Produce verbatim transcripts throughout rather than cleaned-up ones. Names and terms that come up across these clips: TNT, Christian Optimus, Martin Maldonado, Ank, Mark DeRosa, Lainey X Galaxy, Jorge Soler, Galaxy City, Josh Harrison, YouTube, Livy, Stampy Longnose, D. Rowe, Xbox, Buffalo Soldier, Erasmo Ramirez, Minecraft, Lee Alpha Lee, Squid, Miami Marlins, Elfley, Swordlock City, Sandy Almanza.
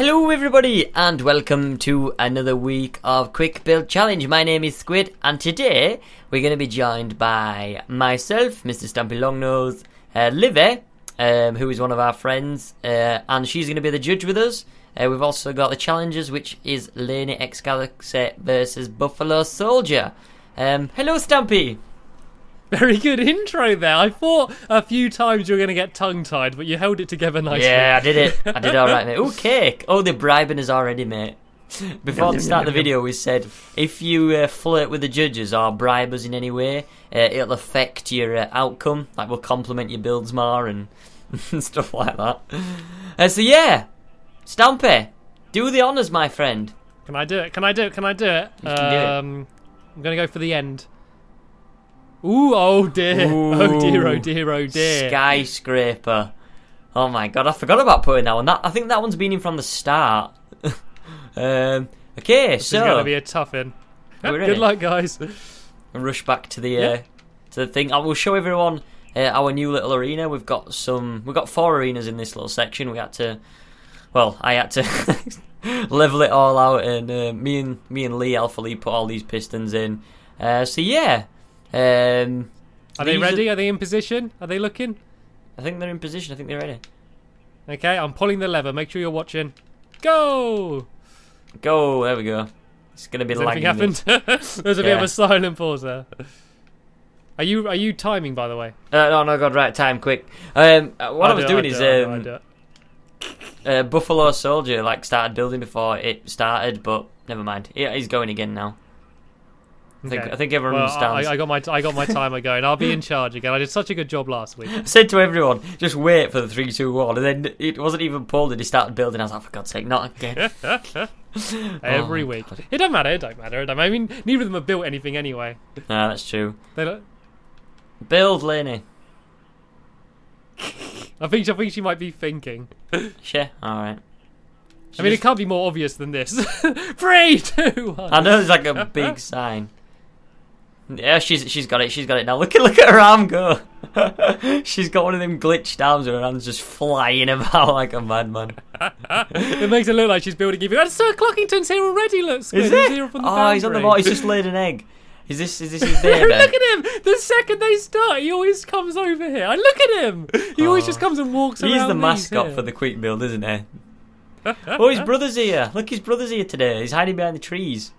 Hello everybody and welcome to another week of Quick Build Challenge. My name is Squid and today we're going to be joined by myself, Mister Stampy Longnose, uh, Livy, um, who is one of our friends, uh, and she's going to be the judge with us. Uh, we've also got the challenges, which is Lainey X Galaxy versus Buffalo Soldier. Um, hello Stampy! Very good intro there. I thought a few times you were going to get tongue-tied, but you held it together nicely. Yeah, I did it. I did all right, mate. Ooh, cake. Oh, they're bribing us already, mate. Before the start of the video, we said, if you uh, flirt with the judges or bribe us in any way, uh, it'll affect your uh, outcome. Like, we'll compliment your builds more and stuff like that. Uh, so, yeah. Stampy, do the honours, my friend. Can I do it? Can I do it? Can I do it? You can um, do it. I'm going to go for the end. Ooh, oh dear. Ooh. Oh dear, oh dear, oh dear. Skyscraper. Oh my god, I forgot about putting that one. That, I think that one's been in from the start. um, okay, this so... This is going to be a tough in. Good luck, guys. And rush back to the, uh, yeah. to the thing. I will show everyone uh, our new little arena. We've got some... We've got four arenas in this little section. We had to... Well, I had to level it all out. And uh, me and me and Lee Alpha Lee put all these pistons in. Uh, so, yeah. Um, are they ready? Are... are they in position? Are they looking? I think they're in position. I think they're ready. Okay, I'm pulling the lever. Make sure you're watching. Go! Go! There we go. It's gonna be lagging. Happened? There's a yeah. bit of a silent pause there. Are you are you timing, by the way? Uh, no, no, God, right, time quick. Um, what I'll I was do, doing I'll is do, um, I'll do, I'll do uh, Buffalo Soldier like started building before it started, but never mind. Yeah, he's going again now. I think, okay. I think everyone well, understands. I, I got my I got my timer going. I'll be in charge again. I did such a good job last week. I said to everyone, just wait for the three, two, one, and then it wasn't even pulled, and he started building. I was like, for God's sake, not again. Every oh week. God. It don't matter. It don't matter. It don't matter. I mean, neither of them have built anything anyway. Ah, that's true. They don't... Build, Lainey. I think I think she might be thinking. Sure. All right. She I mean, just... it can't be more obvious than this. Three, two, one. I know there's like a big sign. Yeah, she's she's got it. She's got it now. Look at look at her arm go. She's got one of them glitched arms, and her arm's just flying about like a madman. It makes it look like she's building. Give you. Sir Clockington's here already. Look, Squid. Is it? He's here from the oh, boundary. He's on the board. He's just laid an egg. Is this is this his day? Look at him. The second they start, he always comes over here. I look at him. He oh. always just comes and walks he's around. He's the mascot he's for the Quick Build, isn't he? Oh, his brother's here. Look, his brother's here today. He's hiding behind the trees.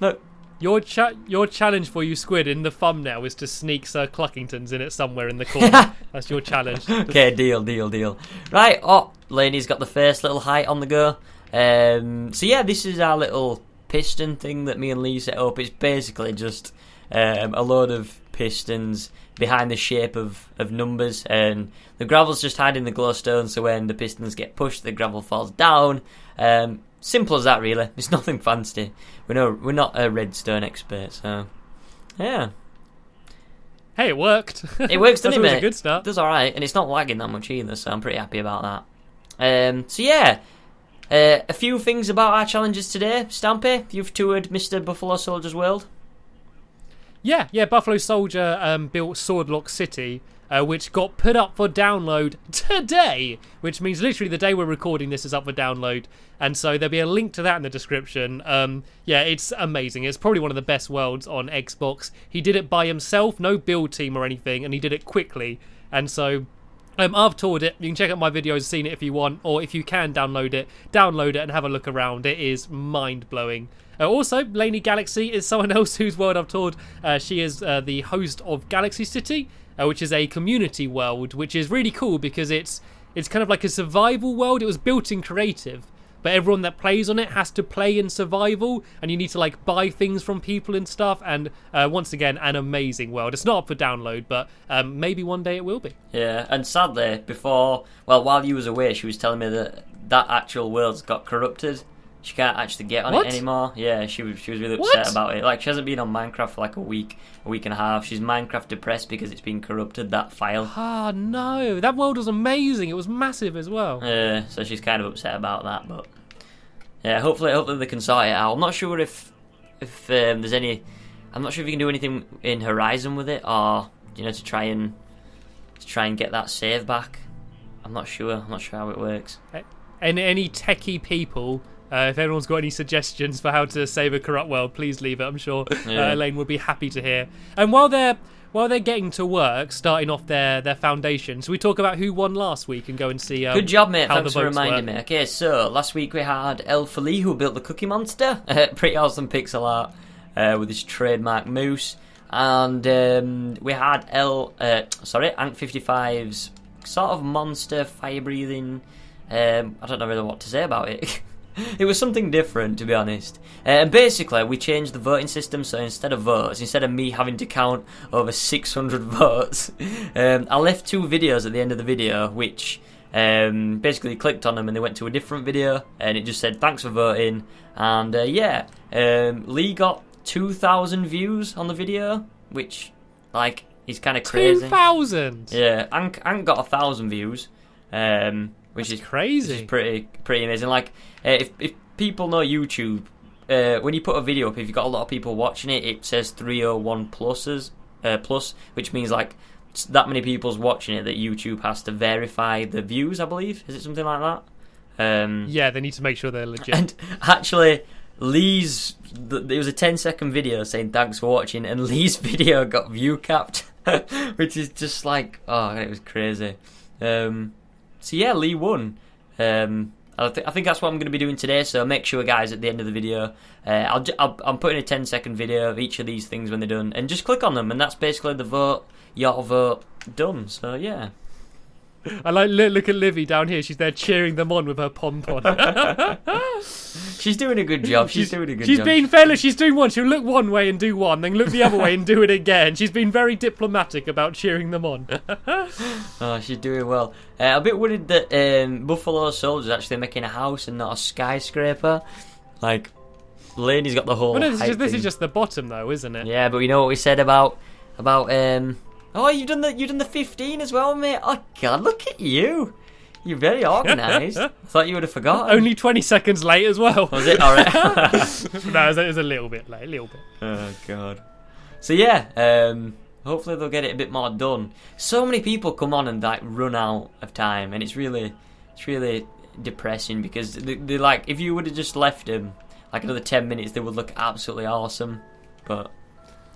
Look. Your cha your challenge for you, Squid, in the thumbnail is to sneak Sir Cluckington's in it somewhere in the corner. That's your challenge. Okay, deal, deal, deal. Right, oh, Lainey's got the first little height on the go. Um, so yeah, this is our little piston thing that me and Lee set up. It's basically just um, a load of pistons behind the shape of, of numbers, and the gravel's just hiding the glowstone, so when the pistons get pushed, the gravel falls down. Um... Simple as that, really. It's nothing fancy. We're no, we're not a redstone expert, so yeah. Hey, it worked. It works, doesn't it, mate? That's a good start. It does all right, and it's not lagging that much either, so I'm pretty happy about that. Um, so yeah, uh, a few things about our challenges today. Stampy, you've toured Mister Buffalo Soldier's World. Yeah, yeah. Buffalo Soldier um, built Swordlock City. Uh, which got put up for download today, which means literally the day we're recording this is up for download, and so there'll be a link to that in the description. Um, yeah, it's amazing. It's probably one of the best worlds on Xbox. He did it by himself, no build team or anything, and he did it quickly, and so um, I've toured it. You can check out my videos, seen it if you want, or if you can download it, download it and have a look around. It is mind-blowing. Uh, also, Lainey Galaxy is someone else whose world I've toured. Uh, she is uh, the host of Galaxy City, Uh, which is a community world, which is really cool because it's it's kind of like a survival world. It was built in creative, but everyone that plays on it has to play in survival, and you need to like buy things from people and stuff. And uh, once again, an amazing world. It's not up for download, but um, maybe one day it will be. Yeah, and sadly, before well, while you was away, she was telling me that that actual world's got corrupted. She can't actually get on what? it anymore. Yeah, she was she was really upset what? about it. Like, she hasn't been on Minecraft for like a week, a week and a half. She's Minecraft depressed because it's been corrupted, that file. Ah, oh, no. That world was amazing. It was massive as well. Yeah, so she's kind of upset about that, but yeah, hopefully hopefully they can sort it out. I'm not sure if if um, there's any I'm not sure if you can do anything in Horizon with it, or you know, to try and to try and get that save back. I'm not sure. I'm not sure how it works. Hey. and any techie people, uh, if everyone's got any suggestions for how to save a corrupt world, please leave it. I'm sure yeah. uh, Elaine would be happy to hear. And while they're while they're getting to work, starting off their their foundations, we talk about who won last week and go and see. Um, Good job, mate. Thanks for reminding were. me. Okay, so last week we had Elfley Lee, who built the Cookie Monster, pretty awesome pixel art uh, with his trademark moose. And um, we had L, uh, sorry, Ank fifty-five's sort of monster, fire-breathing. Um, I don't know really what to say about it. It was something different, to be honest. Uh, and basically, we changed the voting system, so instead of votes, instead of me having to count over six hundred votes, um, I left two videos at the end of the video, which um, basically clicked on them and they went to a different video, and it just said, thanks for voting. And uh, yeah, um, Lee got two thousand views on the video, which, like, is kind of crazy. two thousand? Yeah, Ank, Ank got one thousand views, um, which That's is crazy. Which is pretty, pretty amazing. Like, uh, if, if people know YouTube, uh, when you put a video up, if you've got a lot of people watching it, it says three oh one pluses, uh, plus, which means, like, that many people's watching it that YouTube has to verify the views, I believe. Is it something like that? Um, yeah, they need to make sure they're legit. And actually, Lee's, there was a ten second video saying thanks for watching, and Lee's video got view capped, which is just like, oh, it was crazy. Um, so yeah, Lee won. Um, I, th I think that's what I'm going to be doing today, so make sure, guys, at the end of the video, uh, I'll, I'll, I'm putting a ten second video of each of these things when they're done, and just click on them, and that's basically the vote, your vote, done, so yeah. I like look at Livy down here. She's there cheering them on with her pom pom. She's doing a good job. She's, she's doing a good she's job. She's being fairless. She's doing one. She'll look one way and do one, then look the other way and do it again. She's been very diplomatic about cheering them on. Oh, she's doing well. Uh, I'm a bit worried that um, Buffalo Soldier's actually making a house and not a skyscraper. Like, Lainey's got the whole. But no, this, is just, this is just the bottom, though, isn't it? Yeah, but we know what we said about about. Um, Oh, you've done the you've done the fifteen as well, mate. Oh God, look at you! You're very organised. I thought you would have forgotten. Only twenty seconds late as well. Was it? All right. No, it was, it was a little bit late, a little bit. Oh God. So yeah, um, hopefully they'll get it a bit more done. So many people come on and like run out of time, and it's really, it's really depressing because they, they're like, if you would have just left them like another ten minutes, they would look absolutely awesome. But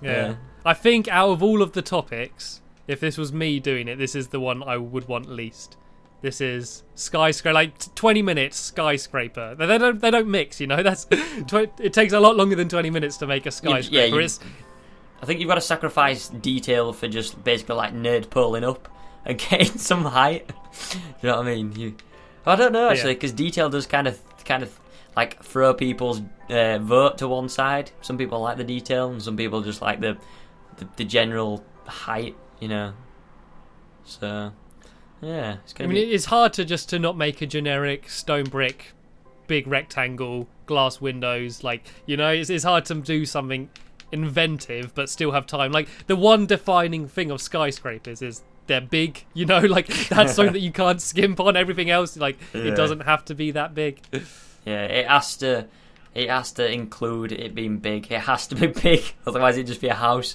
yeah. yeah. I think out of all of the topics, if this was me doing it, this is the one I would want least. This is skyscraper, like twenty minutes skyscraper. They don't, they don't mix, you know. That's it takes a lot longer than twenty minutes to make a skyscraper. Yeah, you, it's, I think you've got to sacrifice detail for just basically like nerd pulling up and getting some height. Do you know what I mean? You, I don't know actually, because yeah. detail does kind of, kind of. like throw people's uh, vote to one side. Some people like the detail, and some people just like the the, the general height, you know. So yeah, it's gonna I mean, be... it's hard to just to not make a generic stone brick, big rectangle, glass windows. Like you know, it's it's hard to do something inventive but still have time. Like the one defining thing of skyscrapers is they're big, you know. Like that's something that you can't skimp on. Everything else, like yeah. it doesn't have to be that big. Yeah, it has to, it has to include it being big. It has to be big, otherwise it'd just be a house.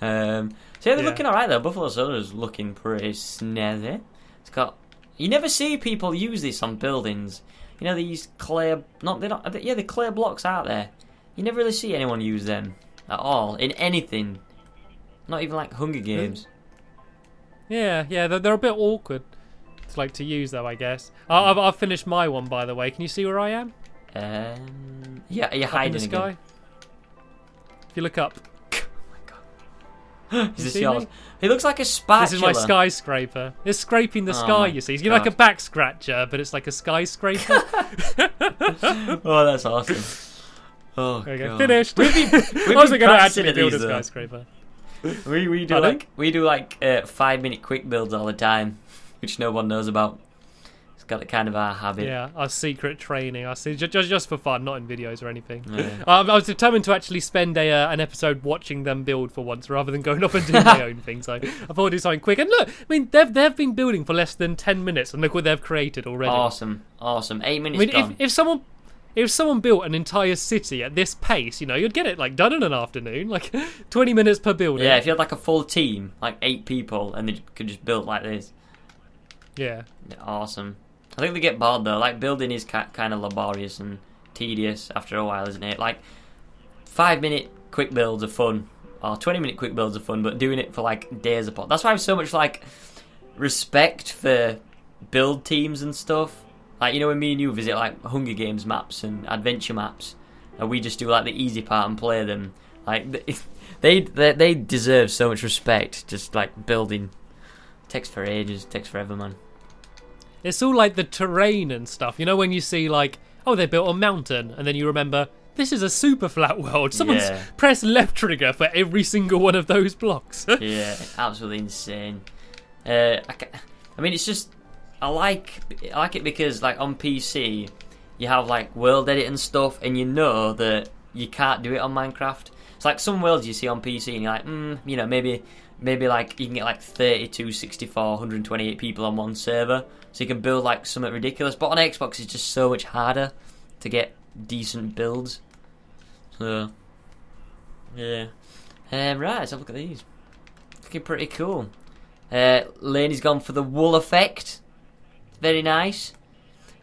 Um, so yeah, they're yeah. looking alright though. Buffalo Soldier's looking pretty snazzy. It's got. You never see people use this on buildings. You know these clay, not they're not. Yeah, the clay blocks out there. You never really see anyone use them at all in anything. Not even like Hunger Games. Yeah, yeah, they're, they're a bit awkward. Like to use though, I guess. I've, I've finished my one, by the way. Can you see where I am? Um, yeah, you're up hiding in the sky. Again. If you look up, oh my God, is this yours? He looks like a spatula. This is my skyscraper. It's scraping the oh sky. You see, he's like a back scratcher, but it's like a skyscraper. Oh, that's awesome. Oh, there we go. God. Finished. We've been, we've I wasn't going to actually build a skyscraper. We we do Pardon? like we do like uh, five minute quick builds all the time, which no one knows about. It's got a kind of our habit. Yeah, our secret training. I see, just just for fun, not in videos or anything. Yeah. Um, I was determined to actually spend a uh, an episode watching them build for once, rather than going off and doing my own thing. So I thought I'd do something quick. And look, I mean, they've they've been building for less than ten minutes, and look what they've created already. Awesome, awesome. Eight minutes. I mean, gone. if if someone. If someone built an entire city at this pace, you know, you'd get it like done in an afternoon, like twenty minutes per building. Yeah, if you had like a full team, like eight people, and they could just build like this. Yeah. Awesome. I think they get bored though. Like, building is kind of laborious and tedious after a while, isn't it? Like, five minute quick builds are fun, or twenty minute quick builds are fun, but doing it for like days apart. That's why I have so much like respect for build teams and stuff. Like, you know, when me and you visit like Hunger Games maps and adventure maps, and we just do like the easy part and play them. Like, they they, they deserve so much respect. Just like building, it takes for ages, it takes forever, man. It's all like the terrain and stuff. You know, when you see like, oh, they built a mountain, and then you remember this is a super flat world. Someone's yeah. pressed left trigger for every single one of those blocks. Yeah, absolutely insane. Uh, I, I mean, it's just I like I like it because like on P C you have like world edit and stuff, and you know that you can't do it on Minecraft. It's like some worlds you see on P C, and you're like, mm, you know, maybe maybe like you can get like thirty-two, sixty-four, one twenty-eight people on one server, so you can build like something ridiculous. But on Xbox, it's just so much harder to get decent builds. So yeah, um, right. Let's have a look at these. Looking pretty cool. Uh, Lainey's gone for the wool effect. Very nice.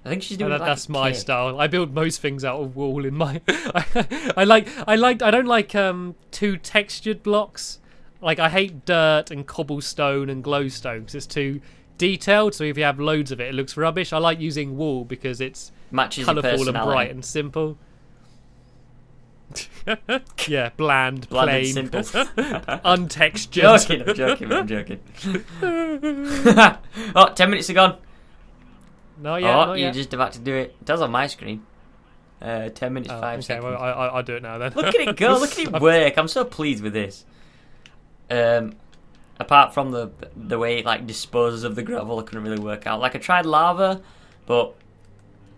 I think she's doing. That, like that's my cake. Style. I build most things out of wool in my. I, I like. I like. I don't like um, too textured blocks. Like, I hate dirt and cobblestone and glowstone because it's too detailed. So if you have loads of it, it looks rubbish. I like using wool because it's matches colourful and bright and simple. Yeah, bland, bland plain, and simple. Untextured. I'm joking. I'm joking. I'm joking. Oh, ten minutes are gone. No, yeah, oh, you're just about to do it. It does on my screen. Uh, ten minutes, oh, five okay, seconds. Well, I, I, I'll do it now then. Look at it go. Look at it work. I'm so pleased with this. Um, apart from the the way it like disposes of the gravel, I couldn't really work out. Like, I tried lava, but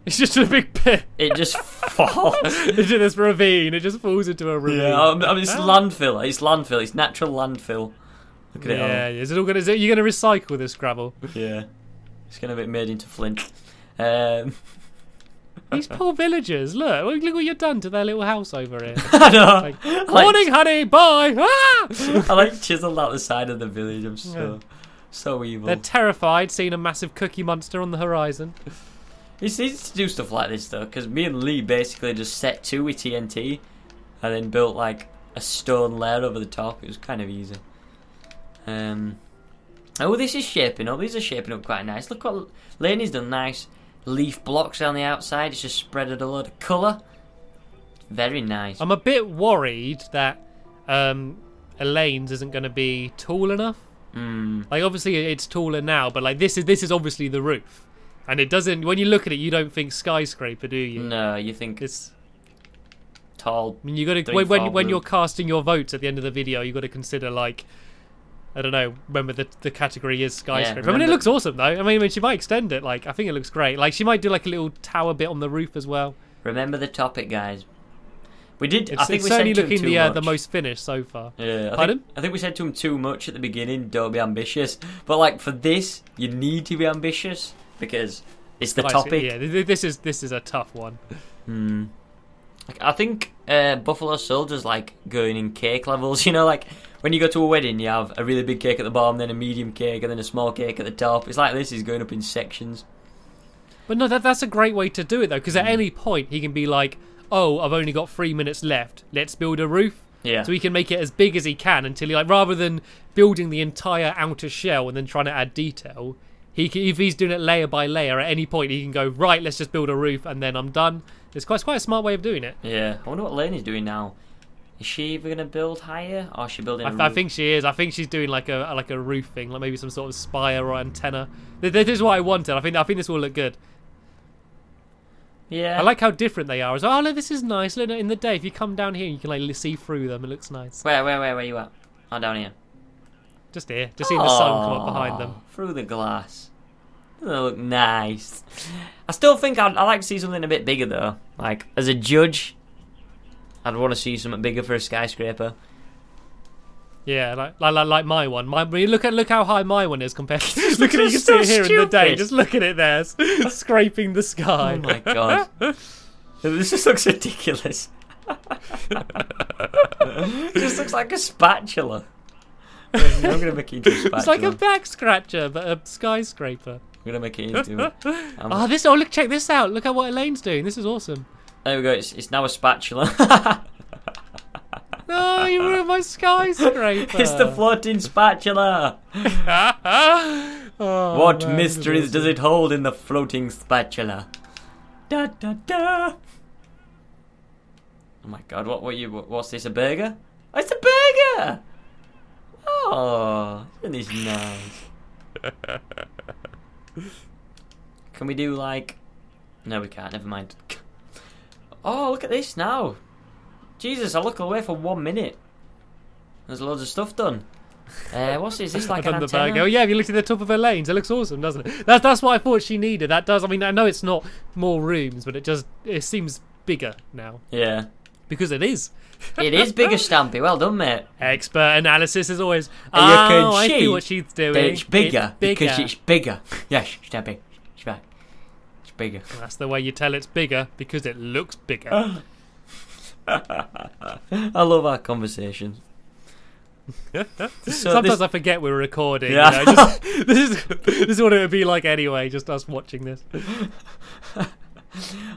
it's just a big pit. It just falls into this ravine. It just falls into a ravine. Yeah, I mean, it's landfill. It's landfill. It's natural landfill. Look at yeah, it. Yeah, is it all gonna? Is it, you're gonna recycle this gravel? Yeah. It's going to be made into flint. Um. These poor villagers, look. Look what you've done to their little house over here. I know. Like, I like, morning, honey, bye. Ah! I like chiseled out the side of the village. I'm so, yeah. so evil. They're terrified seeing a massive cookie monster on the horizon. It's easy to do stuff like this, though, because me and Lee basically just set two with T N T and then built, like, a stone layer over the top. It was kind of easy. Um... Oh, this is shaping up. These are shaping up quite nice. Look what Lainey's done. Nice leaf blocks on the outside. It's just spreaded a lot of colour. Very nice. I'm a bit worried that um, Elaine's isn't going to be tall enough. Mm. Like, obviously it's taller now, but like this is this is obviously the roof, and it doesn't. When you look at it, you don't think skyscraper, do you? No, you think it's tall. I mean, you got to when when, when you're casting your votes at the end of the video, you got to consider like. I don't know. Remember the the category is skyscraper. Yeah, I mean, it looks awesome though. I mean, I mean, she might extend it. Like, I think it looks great. Like, she might do like a little tower bit on the roof as well. Remember the topic, guys. We did. It's, I think it's we certainly said to looking him too the uh, much. the most finished so far. Yeah. I Pardon? Think, I think we said to him too much at the beginning. Don't be ambitious. But like for this, you need to be ambitious because it's the I topic. See, yeah. This is this is a tough one. Hmm. Like, I think uh, Buffalo Soldier's like going in cake levels. You know, like. When you go to a wedding, you have a really big cake at the bottom, then a medium cake, and then a small cake at the top. It's like this is going up in sections. But no, that, that's a great way to do it, though, because at mm. any point, he can be like, oh, I've only got three minutes left. Let's build a roof. Yeah. So he can make it as big as he can until he, like, rather than building the entire outer shell and then trying to add detail, he can, if he's doing it layer by layer, at any point, he can go, right, let's just build a roof, and then I'm done. It's quite, it's quite a smart way of doing it. Yeah. I wonder what Lainey's doing now. Is she even going to build higher, or is she building? I, a roof? I think she is. I think she's doing like a like a roof thing, like maybe some sort of spire or antenna. This is what I wanted. I think I think this will look good. Yeah. I like how different they are. As well. Oh no, this is nice. Look, in the day, if you come down here, you can like see through them. It looks nice. Where where where where you at? Oh, down here. Just here. Just seeing oh, the sun come up behind them through the glass. They look nice. I still think I'd, I'd like to see something a bit bigger though. Like as a judge. I'd want to see something bigger for a skyscraper. Yeah, like like, like my one. My look at look how high my one is compared. To, look at it. You can so see it here stupid. In the day. Just look at it there, scraping the sky. Oh my god, this just looks ridiculous. It just looks like a spatula. I'm gonna make it into a spatula. It's like a back scratcher, but a skyscraper. We're gonna make it easy. um, oh, this! Oh, look! Check this out! Look at what Elaine's doing. This is awesome. There we go. It's, it's now a spatula. No, you ruined my skyscraper. It's the floating spatula. Oh, what man, mysteries does it hold in the floating spatula? Da da da. Oh my God! What were you? What's this? A burger? Oh, it's a burger! Oh, isn't this nice? Can we do like? No, we can't. Never mind. Oh, look at this now! Jesus, I look away for one minute. There's loads of stuff done. Uh, what's this? Is this like an antenna? The bag. Oh yeah, if you looked at the top of her lanes, it looks awesome, doesn't it? That's that's what I thought she needed. That does. I mean, I know it's not more rooms, but it just it seems bigger now. Yeah. Because it is. It is bigger, Stampy. Well done, mate. Expert analysis as always. Oh, I see what she's doing. It's bigger, it's bigger because it's bigger. Yes, Stampy. It's back. It's bigger. Well, that's the way you tell it's bigger because it looks bigger. I love our conversations. So sometimes this... I forget we're recording. Yeah. You know, just, this is this is what it would be like anyway. Just us watching this.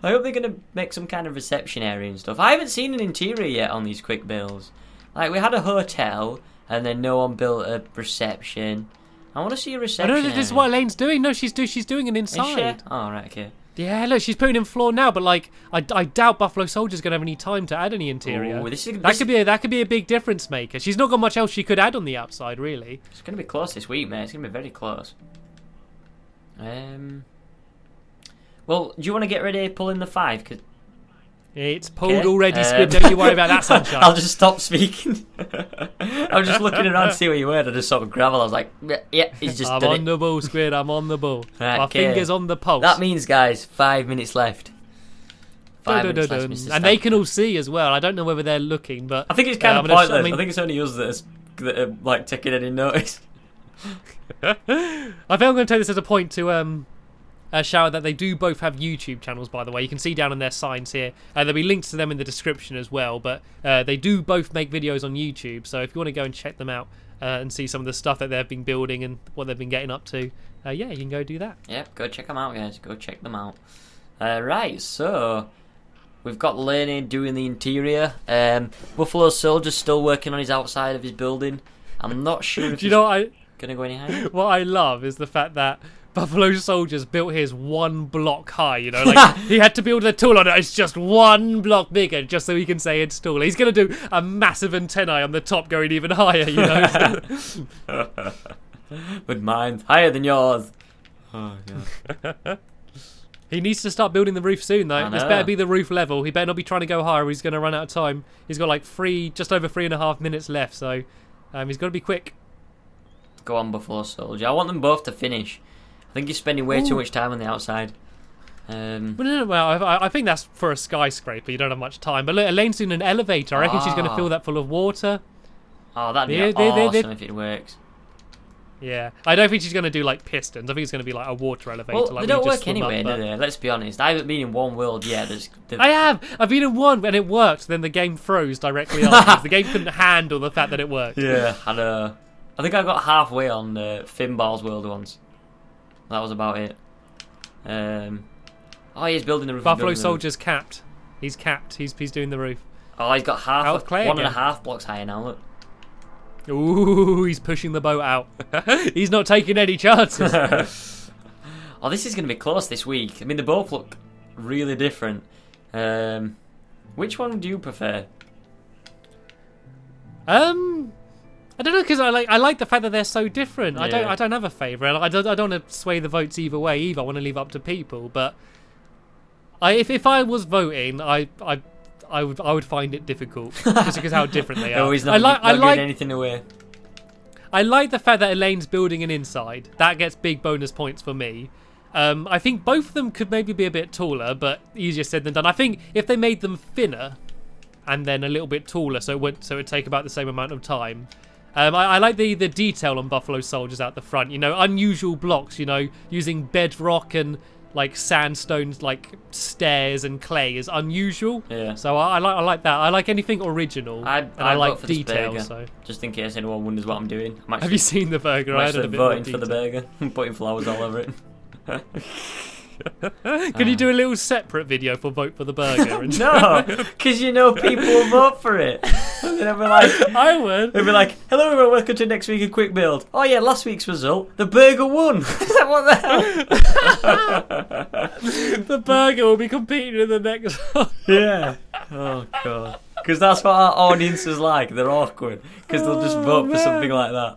I hope they're gonna make some kind of reception area and stuff. I haven't seen an interior yet on these quick builds. Like we had a hotel, and then no one built a reception. I want to see a reception. I don't know if this is what Elaine's doing. No, she's do she's doing an inside. Oh right, okay. Yeah, look, she's putting in floor now, but like, I, I doubt Buffalo Soldier's gonna have any time to add any interior. Ooh, this is, this that could be a, that could be a big difference maker. She's not got much else she could add on the outside, really. It's gonna be close this week, man. It's gonna be very close. Um. Well, do you want to get ready to pull in the five? Cause... It's pulled okay. already, um... Squid. Don't you worry about that, Sunshine. I'll just stop speaking. I was just looking around to see where you were, and I just saw gravel. I was like, yeah, he's just I'm done on it. the ball, Squid. I'm on the ball. Right, My okay. finger's on the pulse. That means, guys, five minutes left. Five dun, dun, minutes dun, left, dun. And they can all see as well. I don't know whether they're looking, but... I think it's kind uh, of pointless. I, mean, I think it's only us that are, that are like, taking any notice. I think I'm going to take this as a point to... um. Uh, shout out that they do both have YouTube channels, by the way. You can see down on their signs here. Uh, there'll be links to them in the description as well, but uh, they do both make videos on YouTube, so if you want to go and check them out uh, and see some of the stuff that they've been building and what they've been getting up to, uh, yeah, you can go do that. Yep, go check them out, guys. Go check them out. Uh, right, so we've got Lainey doing the interior. Um, Buffalo Soldier's still working on his outside of his building. I'm not sure if do you know what I going to go any higher. What I love is the fact that Buffalo Soldier's built his one block high, you know, like he had to build a tool on it. It's just one block bigger, just so he can say it's taller. He's going to do a massive antennae on the top, going even higher, you know. But mine's higher than yours. Oh God. He needs to start building the roof soon, though. This better be the roof level. He better not be trying to go higher. Or he's going to run out of time. He's got like three, just over three and a half minutes left, so um, he's got to be quick. Go on, Buffalo Soldier. I want them both to finish. I think you're spending way Ooh. too much time on the outside. Um, well, no, no, well I, I think that's for a skyscraper. You don't have much time. But look, Elaine's doing an elevator. I reckon oh. she's going to fill that full of water. Oh, that'd be yeah, awesome they, they, if it works. Yeah. I don't think she's going to do, like, pistons. I think it's going to be, like, a water elevator. Well, like, they don't work anyway, do they? Let's be honest. I haven't been in one world yet. I have. I've been in one, and it worked. Then the game froze directly afterwards. The game couldn't handle the fact that it worked. Yeah, I know. I think I got halfway on uh, Finball's world once. That was about it. Um, oh, he's building the roof. Buffalo Soldier's capped. He's capped. He's he's doing the roof. Oh, he's got half of clay. One and a half blocks higher now. Look. Ooh, he's pushing the boat out. He's not taking any chances. Oh, this is going to be close this week. I mean, they both look really different. Um, which one do you prefer? Um. I don't know because I like I like the fact that they're so different. Yeah. I don't I don't have a favourite. I don't I don't want to sway the votes either way either. I want to leave it up to people. But I if if I was voting, I I I would I would find it difficult just because how different they are. No, he's not, I like not I like anything away. I like the fact that Elaine's building an inside. That gets big bonus points for me. Um, I think both of them could maybe be a bit taller, but easier said than done. I think if they made them thinner and then a little bit taller, so it would so it'd take about the same amount of time. Um, I, I like the, the detail on Buffalo Soldiers out the front, you know, unusual blocks, you know, using bedrock and, like, sandstones, like, stairs and clay is unusual. Yeah. So I, I, like, I like that. I like anything original. I, and I, I like detail, so. Just in case anyone wonders what I'm doing. I'm actually, Have you seen the burger? I'm actually I had a bit voting for the burger. I'm putting flowers all over it. Can you do a little separate video for Vote for the Burger? And no, because you know people will vote for it. And they'll be like, I would. They'll be like, hello everyone, welcome to next week of Quick Build. Oh yeah, last week's result, the burger won. Is that what the hell? The burger will be competing in the next one. Yeah. Oh god. Because that's what our audience is like. They're awkward. Because they'll just vote oh, for something like that.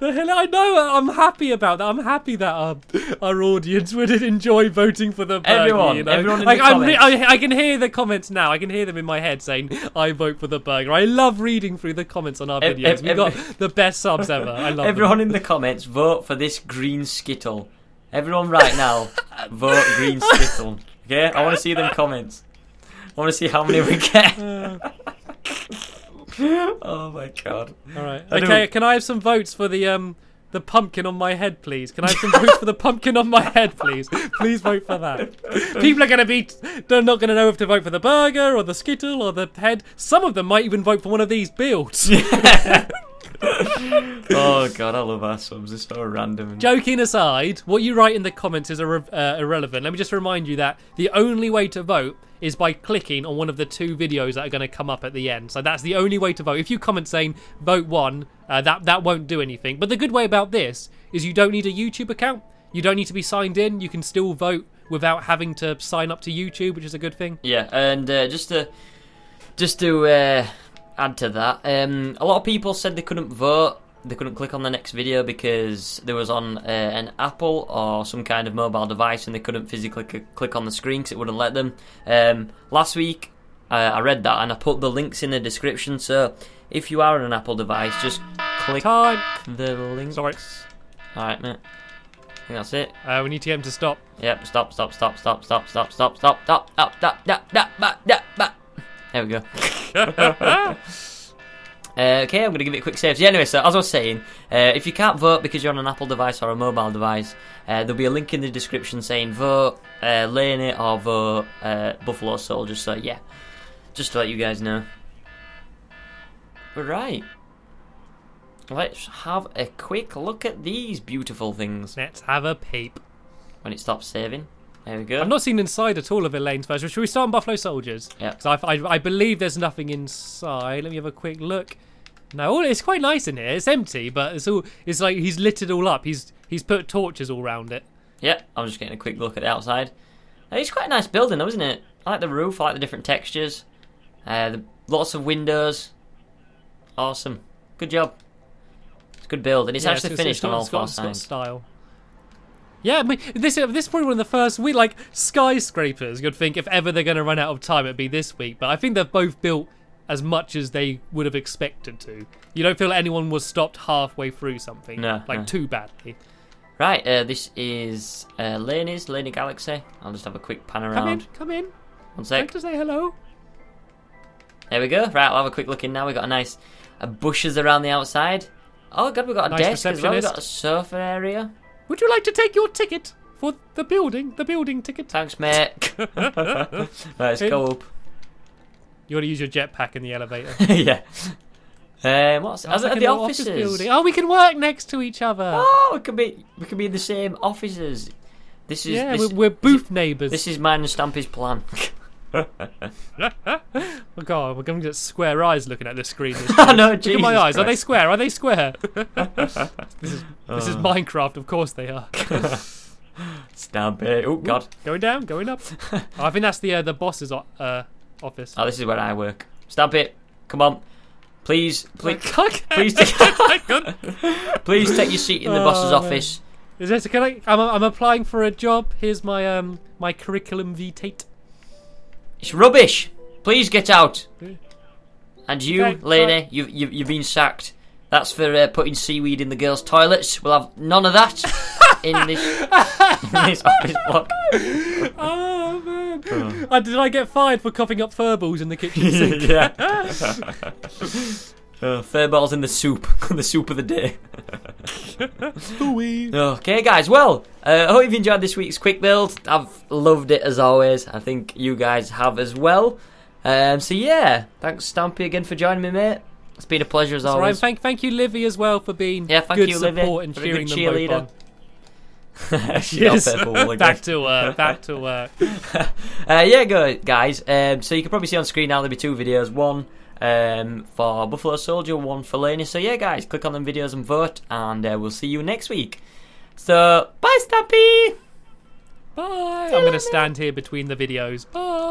The hell, I know, I'm happy about that. I'm happy that our, our audience would enjoy voting for the burger. Everyone, you know? everyone in like, the I'm comments. I, I can hear the comments now. I can hear them in my head saying, I vote for the burger. I love reading through the comments on our e videos. We've got the best subs ever. I love Everyone them. in the comments, vote for this green Skittle. Everyone right now, vote green Skittle. Okay? I want to see them comments. I want to see how many we get. Oh my god! All right. Okay. Can I have some votes for the um the pumpkin on my head, please? Can I have some votes for the pumpkin on my head, please? Please vote for that. People are going to be they're not going to know if to vote for the burger or the Skittle or the head. Some of them might even vote for one of these builds. Yeah. Oh god, I love our subs. It's so random. Joking aside, what you write in the comments is irre uh, irrelevant. Let me just remind you that the only way to vote is by clicking on one of the two videos that are going to come up at the end. So that's the only way to vote. If you comment saying vote one, uh, that that won't do anything. But the good way about this is you don't need a YouTube account. You don't need to be signed in. You can still vote without having to sign up to YouTube, which is a good thing. Yeah, and uh, just to just to uh, add to that, um, a lot of people said they couldn't vote. They couldn't click on the next video because there was on uh, an Apple or some kind of mobile device and they couldn't physically click on the screen because it wouldn't let them. Um, last week, uh, I read that and I put the links in the description, so if you are on an Apple device, just click Time. the links. Sorry. Alright, mate. I think that's it. Uh, we need to get him to stop. Yep, stop, stop, stop, stop, stop, stop, stop, stop, stop, stop, stop, stop, stop, stop, stop. There we go. Uh, okay, I'm going to give it a quick save. So, yeah, anyway, so as I was saying, uh, if you can't vote because you're on an Apple device or a mobile device, uh, there'll be a link in the description saying vote uh, Lainey or vote uh, Buffalo Soldier. So, yeah, just to let you guys know. But right, let's have a quick look at these beautiful things. Let's have a peep. When it stops saving. There we go. I've not seen inside at all of Elaine's version. Should we start on Buffalo Soldiers? Yeah. Because I, I, I believe there's nothing inside. Let me have a quick look. No, it's quite nice in here. It's empty, but it's all. It's like he's lit it all up. He's he's put torches all round it. Yeah, I'm just getting a quick look at the outside. It's quite a nice building, though, isn't it? I like the roof. I like the different textures. Uh, the, lots of windows. Awesome. Good job. It's a good build, and it's yeah, actually it's, finished it's got, on all four sides. Style. Yeah, I mean, this, this is probably one of the first we like skyscrapers. You'd think if ever they're going to run out of time, it'd be this week. But I think they've both built as much as they would have expected to. You don't feel like anyone was stopped halfway through something. No. Like, no. Too badly. Right, uh, this is uh, Lainey's, Lainey Galaxy. I'll just have a quick pan around. Come in, come in. One sec. I'd like to say hello. There we go. Right, I'll have a quick look in now. We've got a nice uh, bushes around the outside. Oh, God, we've got a nice desk as well. We've got a sofa area. Would you like to take your ticket for the building? The building ticket. Thanks, mate. Right, let's go up. You want to use your jetpack in the elevator? Yeah. Um, what's oh, at the offices? Office building. Oh, we can work next to each other. Oh, we can be we can be in the same offices. This is yeah, this, we're, we're booth neighbours. This is mine and Stampy's plan. Oh god, we're going to get square eyes looking at this screen. This oh, no, Look Jesus at my eyes. Christ. Are they square? Are they square? this is, oh. this is Minecraft. Of course they are. Stampy. Oh god, Ooh, going down, going up. oh, I think that's the uh, the boss's uh, office. Oh, this is where I work. Stampy, come on, please, please, please, take, please take your seat in the oh, boss's man. office. Is this? Can I? I'm, I'm applying for a job. Here's my um my curriculum vitae. It's rubbish. Please get out. And you, okay, Lainey, you've, you've, you've been sacked. That's for uh, putting seaweed in the girls' toilets. We'll have none of that in this, in this office block. Oh, man. Oh. Uh, did I get fired for coughing up furballs in the kitchen sink? Yeah. uh, furballs in the soup. The soup of the day. Okay, guys, well, I uh, hope you've enjoyed this week's quick build. I've loved it as always. I think you guys have as well. Um, so, yeah, thanks, Stampy, again for joining me, mate. It's been a pleasure as That's always. Right. Thank, thank you, Livy, as well, for being yeah, thank good you, support Livy, and cheering them both on. Yes. Back to work. Back to work. uh, yeah, go guys. Um, so you can probably see on screen now there'll be two videos. One um, for Buffalo Soldier, one for Lainey. So yeah, guys, click on them videos and vote, and uh, we'll see you next week. So bye, Stampy. Bye. I'm gonna stand here between the videos. Bye.